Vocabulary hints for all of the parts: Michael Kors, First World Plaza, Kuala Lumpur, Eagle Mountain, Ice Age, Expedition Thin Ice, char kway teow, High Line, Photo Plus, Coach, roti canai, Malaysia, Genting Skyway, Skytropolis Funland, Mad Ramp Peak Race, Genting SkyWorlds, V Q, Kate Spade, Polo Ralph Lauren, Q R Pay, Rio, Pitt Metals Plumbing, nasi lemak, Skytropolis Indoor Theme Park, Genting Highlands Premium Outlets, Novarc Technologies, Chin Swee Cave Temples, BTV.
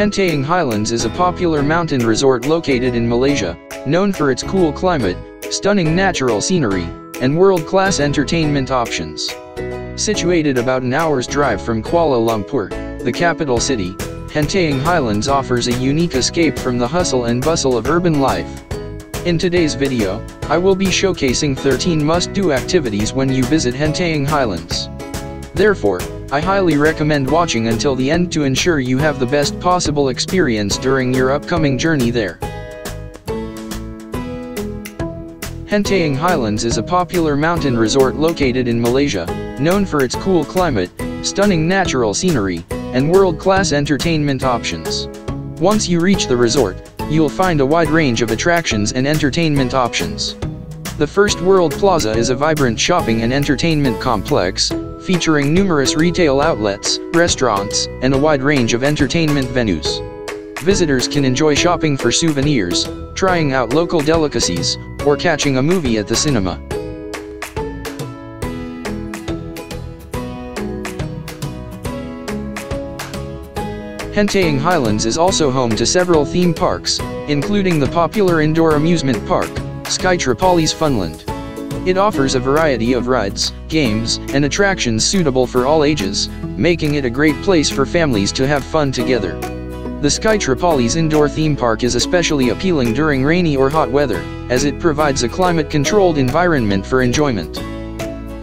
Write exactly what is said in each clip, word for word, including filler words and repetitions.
Genting Highlands is a popular mountain resort located in Malaysia, known for its cool climate, stunning natural scenery, and world-class entertainment options. Situated about an hour's drive from Kuala Lumpur, the capital city, Genting Highlands offers a unique escape from the hustle and bustle of urban life. In today's video, I will be showcasing thirteen must-do activities when you visit Genting Highlands. Therefore, I highly recommend watching until the end to ensure you have the best possible experience during your upcoming journey there. Genting Highlands is a popular mountain resort located in Malaysia, known for its cool climate, stunning natural scenery, and world-class entertainment options. Once you reach the resort, you'll find a wide range of attractions and entertainment options. The First World Plaza is a vibrant shopping and entertainment complex, featuring numerous retail outlets, restaurants, and a wide range of entertainment venues. Visitors can enjoy shopping for souvenirs, trying out local delicacies, or catching a movie at the cinema. Genting Highlands is also home to several theme parks, including the popular indoor amusement park, Skytropolis Funland. It offers a variety of rides, games, and attractions suitable for all ages, making it a great place for families to have fun together. The Skytropolis indoor theme park is especially appealing during rainy or hot weather, as it provides a climate-controlled environment for enjoyment.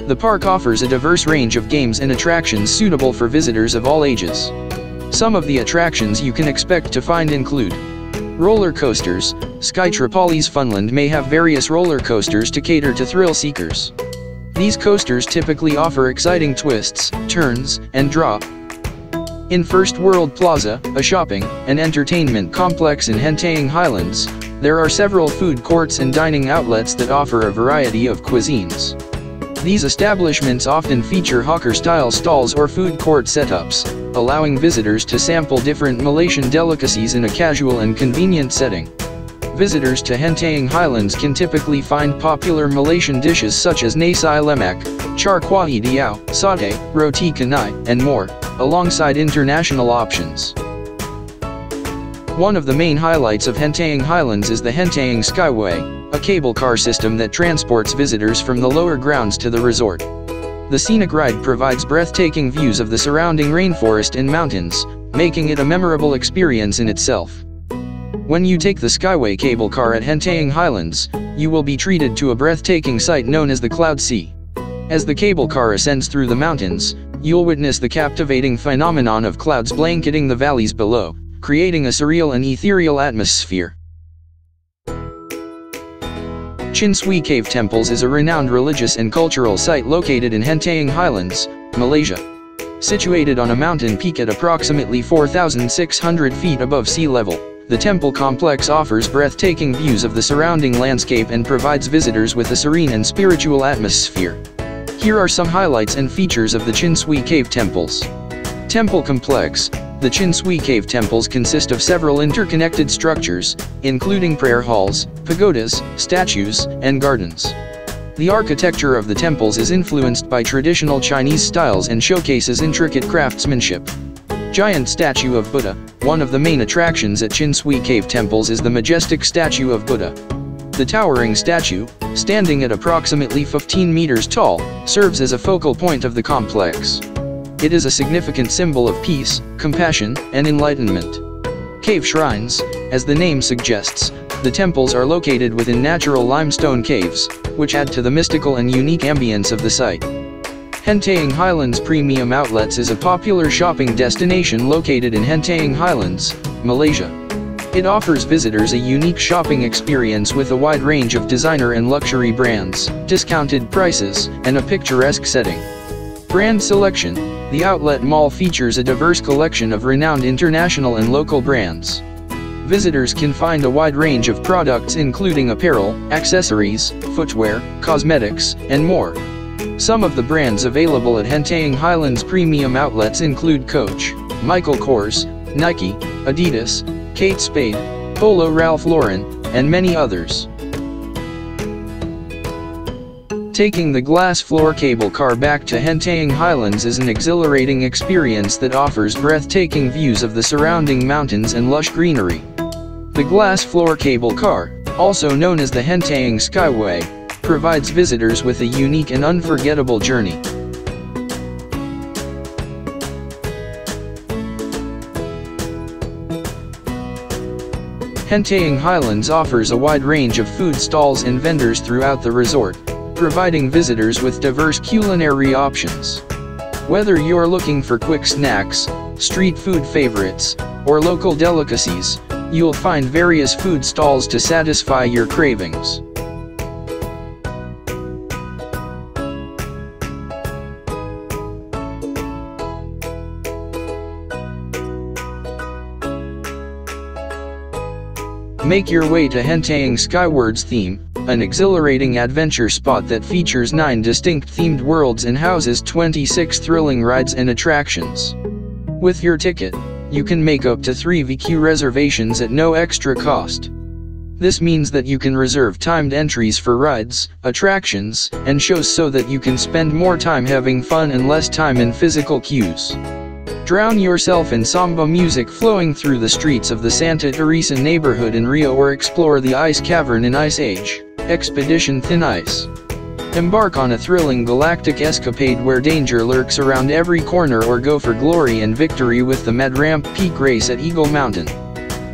The park offers a diverse range of games and attractions suitable for visitors of all ages. Some of the attractions you can expect to find include roller coasters. Skytropolis Funland may have various roller coasters to cater to thrill seekers. These coasters typically offer exciting twists, turns, and drop. In First World Plaza, a shopping and entertainment complex in Genting Highlands, there are several food courts and dining outlets that offer a variety of cuisines. These establishments often feature hawker-style stalls or food court setups, allowing visitors to sample different Malaysian delicacies in a casual and convenient setting. Visitors to Genting Highlands can typically find popular Malaysian dishes such as nasi lemak, char kway teow, satay, roti canai, and more, alongside international options. One of the main highlights of Genting Highlands is the Genting Skyway, a cable car system that transports visitors from the lower grounds to the resort. The scenic ride provides breathtaking views of the surrounding rainforest and mountains, making it a memorable experience in itself. When you take the Skyway cable car at Genting Highlands, you will be treated to a breathtaking sight known as the Cloud Sea. As the cable car ascends through the mountains, you'll witness the captivating phenomenon of clouds blanketing the valleys below, creating a surreal and ethereal atmosphere. Chin Swee Cave Temples is a renowned religious and cultural site located in Genting Highlands, Malaysia. Situated on a mountain peak at approximately four thousand six hundred feet above sea level, the temple complex offers breathtaking views of the surrounding landscape and provides visitors with a serene and spiritual atmosphere. Here are some highlights and features of the Chin Swee Cave Temples. Temple complex. The Chin Swee Cave Temples consist of several interconnected structures, including prayer halls, pagodas, statues, and gardens. The architecture of the temples is influenced by traditional Chinese styles and showcases intricate craftsmanship. Giant statue of Buddha. One of the main attractions at Chin Swee Cave Temples is the majestic statue of Buddha. The towering statue, standing at approximately fifteen meters tall, serves as a focal point of the complex. It is a significant symbol of peace, compassion, and enlightenment. Cave shrines. As the name suggests, the temples are located within natural limestone caves, which add to the mystical and unique ambience of the site. Genting Highlands Premium Outlets is a popular shopping destination located in Genting Highlands, Malaysia. It offers visitors a unique shopping experience with a wide range of designer and luxury brands, discounted prices, and a picturesque setting. Brand selection. The outlet mall features a diverse collection of renowned international and local brands. Visitors can find a wide range of products including apparel, accessories, footwear, cosmetics, and more. Some of the brands available at Genting Highlands Premium Outlets include Coach, Michael Kors, Nike, Adidas, Kate Spade, Polo Ralph Lauren, and many others. Taking the glass floor cable car back to Genting Highlands is an exhilarating experience that offers breathtaking views of the surrounding mountains and lush greenery. The glass floor cable car, also known as the Genting Skyway, provides visitors with a unique and unforgettable journey. Genting Highlands offers a wide range of food stalls and vendors throughout the resort, providing visitors with diverse culinary options. Whether you're looking for quick snacks, street food favorites, or local delicacies, you'll find various food stalls to satisfy your cravings. Make your way to Genting SkyWorlds Theme, an exhilarating adventure spot that features nine distinct themed worlds and houses twenty-six thrilling rides and attractions. With your ticket, you can make up to three V Q reservations at no extra cost. This means that you can reserve timed entries for rides, attractions, and shows so that you can spend more time having fun and less time in physical queues. Drown yourself in samba music flowing through the streets of the Santa Teresa neighborhood in Rio, or explore the ice cavern in Ice Age, Expedition Thin Ice. Embark on a thrilling galactic escapade where danger lurks around every corner, or go for glory and victory with the Mad Ramp Peak Race at Eagle Mountain.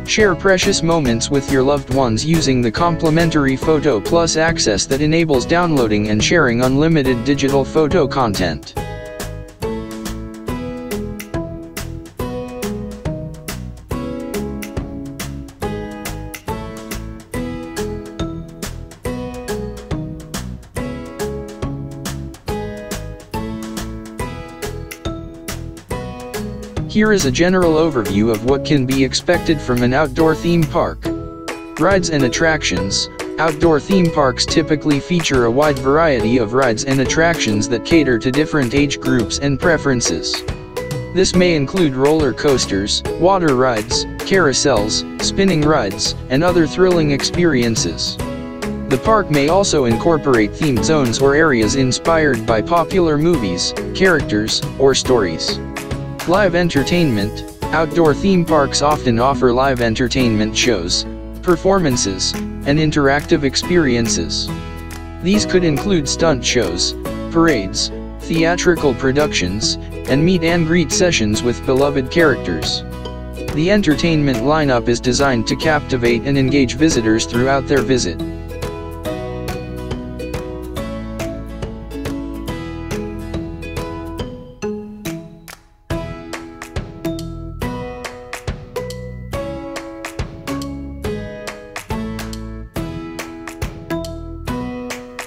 Share precious moments with your loved ones using the complimentary Photo Plus access that enables downloading and sharing unlimited digital photo content. Here is a general overview of what can be expected from an outdoor theme park. Rides and attractions. Outdoor theme parks typically feature a wide variety of rides and attractions that cater to different age groups and preferences. This may include roller coasters, water rides, carousels, spinning rides, and other thrilling experiences. The park may also incorporate themed zones or areas inspired by popular movies, characters, or stories. Live entertainment. Outdoor theme parks often offer live entertainment shows, performances, and interactive experiences. These could include stunt shows, parades, theatrical productions, and meet and greet sessions with beloved characters. The entertainment lineup is designed to captivate and engage visitors throughout their visit.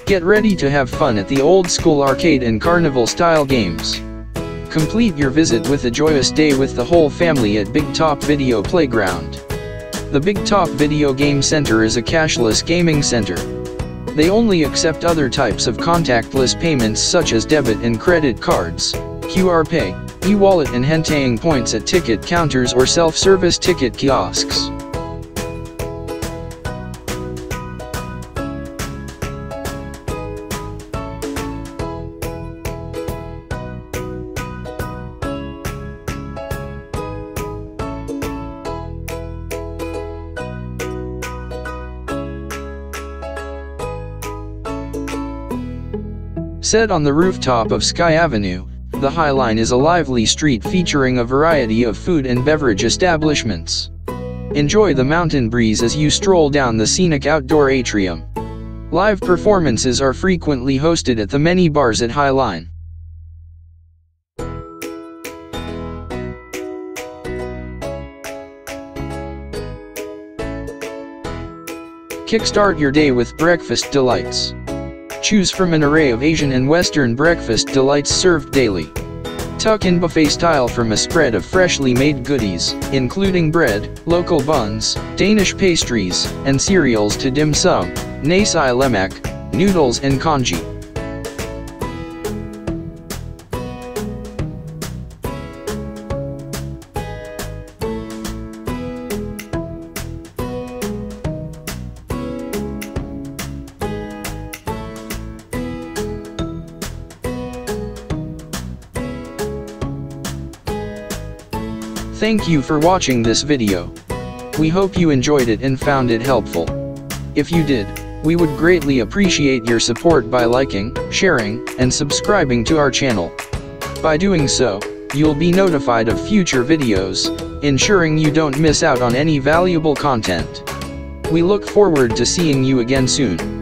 Get ready to have fun at the old-school arcade and carnival-style games. Complete your visit with a joyous day with the whole family at Big Top Video Playground. The Big Top Video Game Center is a cashless gaming center. They only accept other types of contactless payments such as debit and credit cards, Q R Pay, e-wallet, and Genting points at ticket counters or self-service ticket kiosks. Set on the rooftop of Sky Avenue, the High Line is a lively street featuring a variety of food and beverage establishments. Enjoy the mountain breeze as you stroll down the scenic outdoor atrium. Live performances are frequently hosted at the many bars at High Line. Kickstart your day with breakfast delights. Choose from an array of Asian and Western breakfast delights served daily. Tuck in buffet style from a spread of freshly made goodies, including bread, local buns, Danish pastries, and cereals to dim sum, nasi lemak, noodles, and congee. Thank you for watching this video. We hope you enjoyed it and found it helpful. If you did, we would greatly appreciate your support by liking, sharing, and subscribing to our channel. By doing so, you'll be notified of future videos, ensuring you don't miss out on any valuable content. We look forward to seeing you again soon.